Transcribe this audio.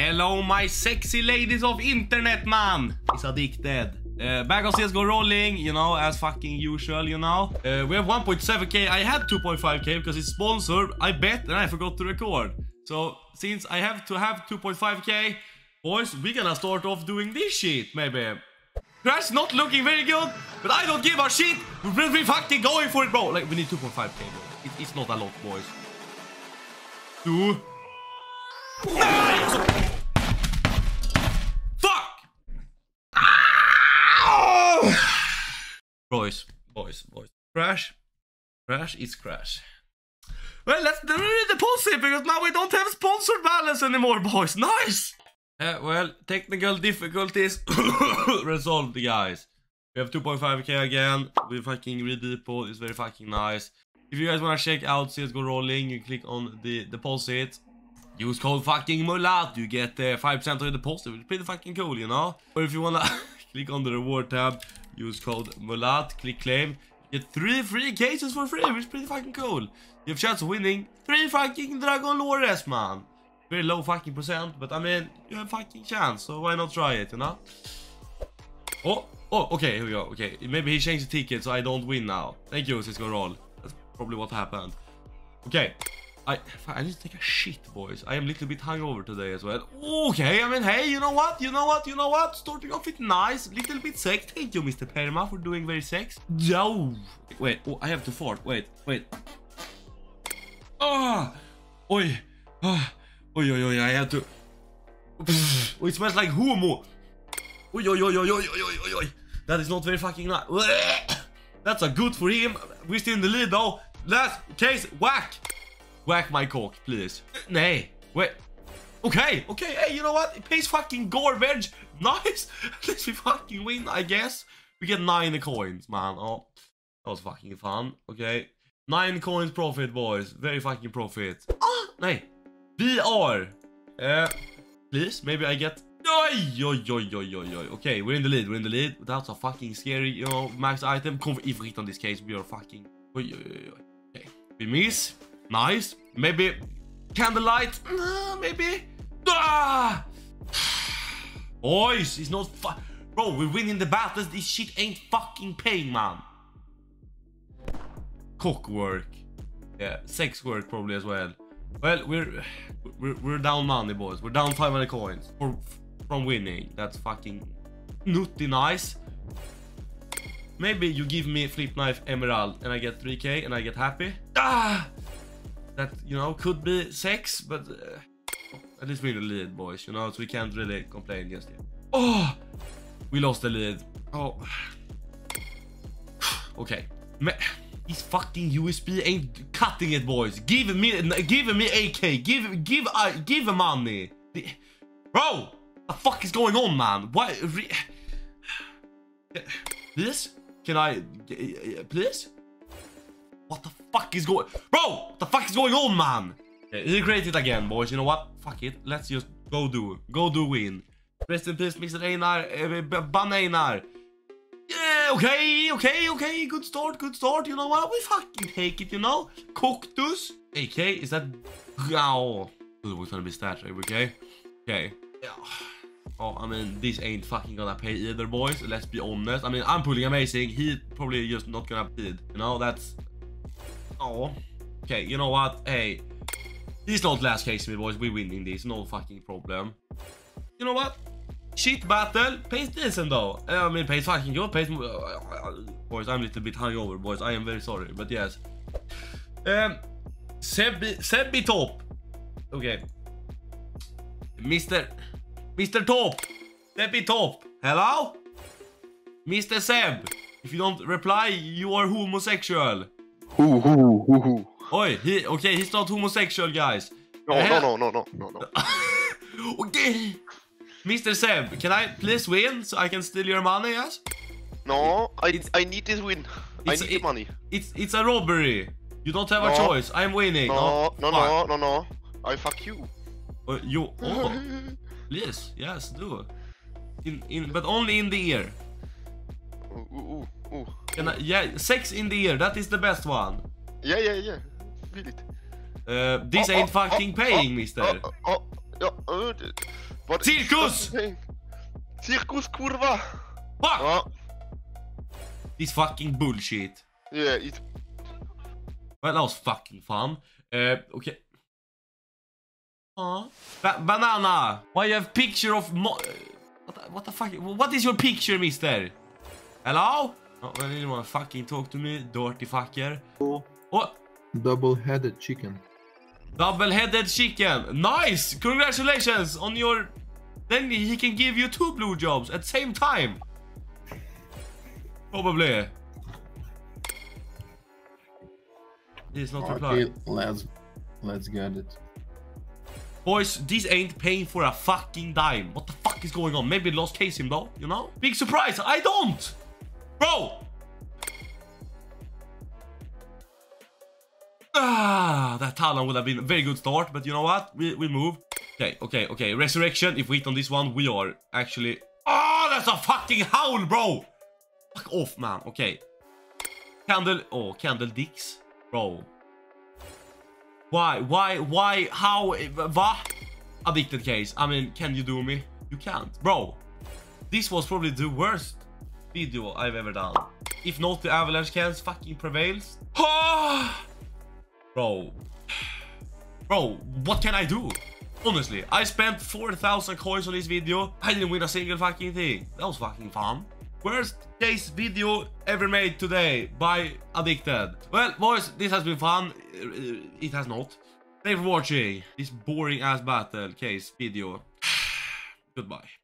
Hello my sexy ladies of internet, man. It's Addicted. Back on CSGO rolling, you know, as fucking usual, you know. We have 1.7k. I had 2.5k because it's sponsored, I bet, and I forgot to record. So since I have to have 2.5k, boys, we're gonna start off doing this shit, maybe. Crash not looking very good, but I don't give a shit. We're fucking going for it, bro. Like, we need 2.5k, bro. It's not a lot, boys. Two. Nice! Fuck! Ah! Boys. Crash is Crash. Well, let's deposit because now we don't have sponsored balance anymore, boys. Nice! Well, technical difficulties resolved, guys. We have 2.5k again. We fucking redepot. It's very fucking nice. If you guys want to check out CSGORoll, you click on the deposit. Use code fucking Mulat. You get 5% of your deposit, which is pretty fucking cool, you know? Or if you want to click on the reward tab, use code Mulat, click claim. Get 3 free cases for free, which is pretty fucking cool. You have chance of winning 3 fucking dragon lores, man. Very low fucking percent, but I mean, you have fucking chance, so why not try it, you know? Oh, okay, here we go, okay. Maybe he changed the ticket, so I don't win now. Thank you, CSGORoll. That's probably what happened. Okay, I need to take a shit, boys. I am a little bit hungover today as well. Okay, I mean, hey, you know what? Starting off with nice, little bit sex. Thank you, Mr. Perma, for doing very sex. No! Wait, oh, I have to fart, wait. Ah! Oh, oi! Ah! Oi, I had to... Oh, it smells like homo. Oi. That is not very fucking nice. That's a good for him. We're still in the lead though. Last case, whack. Whack my cock, please. Nay. Wait. Okay. Hey, you know what? It pays fucking garbage. Nice. At least we fucking win, I guess. We get 9 coins, man. Oh, that was fucking fun. Okay. 9 coins profit, boys. Very fucking profit. Ah, nay. VR. Please, maybe I get... Oi. Okay, we're in the lead. That's a fucking scary, you know, max item. If on this case, we are fucking... Oi. Okay, we miss. Nice. Maybe candlelight. Maybe. Ah! Boys, it's not... Bro, we're winning the battles. This shit ain't fucking paying, man. Cock work. Yeah, sex work probably as well. Well, we're down money, boys. We're down 500 coins from winning. That's fucking nutty nice. Maybe you give me flip knife emerald and I get 3k and I get happy. Ah, that, you know, could be sex, but at least we're in the lead, boys. You know, so we can't really complain just yet. Oh, we lost the lead. Oh, okay. This fucking USB ain't cutting it, boys. Give me AK. Give money. Bro, the fuck is going on, man? Why? Please? Can I? Please? What the fuck is going? Bro, what the fuck is going on, man? Okay, create it again, boys. You know what? Fuck it. Let's just go do win. Rest in peace, Mr. Einar. Ban Einar. Yeah, okay, good start, you know what, we fucking take it, you know, cactus, AK, is that, oh, we're gonna be static, okay, yeah, oh, I mean, this ain't fucking gonna pay either, boys, let's be honest, I mean, I'm pulling amazing, he probably just not gonna pay it, you know, that's, oh, okay, you know what, hey, this not last case to me, boys, we're winning this, no fucking problem, you know what, shit battle, pays decent though. I mean, pays fucking good, pays... Boys, I'm a little bit hungover, boys. I am very sorry, but yes. Sebby Top. Okay. Mr. Top. Sebby Top. Hello? Mr. Seb. If you don't reply, you are homosexual. Who. Oi, he's not homosexual, guys. No. Okay. Mr. Seb, can I please win so I can steal your money, yes? No, I need this win. I need the money. It's a robbery. You don't have a choice. I'm winning. No. I fuck you. Oh. yes, do. But only in the ear. Ooh. Yeah, sex in the ear. That is the best one. Yeah. Feel it. This ain't fucking paying, mister. Ja, What Circus! Circus, kurwa! Fuck! Oh. This fucking bullshit. Yeah, it... Well, that was fucking fun. Okay. Huh? Banana! Why you have picture of mo... what the fuck? What is your picture, mister? Hello? Oh, well, you don't wanna fucking talk to me, dirty fucker. Oh. Oh. Double-headed chicken. Double-headed chicken. Nice! Congratulations on your... Then he can give you two blue jobs at the same time. Probably. He's not replying. Let's get it. Boys, this ain't paying for a fucking dime. What the fuck is going on? Maybe lost case him though, you know? Big surprise, I don't! Bro! Ah, that Talon would have been a very good start, but you know what? We move. Okay, okay, okay. Resurrection, if we hit on this one, we are actually... Oh, that's a fucking howl, bro! Fuck off, man. Okay. Candle... Oh, candle dicks. Bro. Why, how, va? Addicted case. I mean, can you do me? You can't. Bro, this was probably the worst video I've ever done. If not, the avalanche cans fucking prevails. Bro. Bro, what can I do? Honestly, I spent 4,000 coins on this video. I didn't win a single fucking thing. That was fucking fun. Worst case video ever made today by Addicted. Well, boys, this has been fun. It has not. Thanks for watching this boring ass battle case video. Goodbye.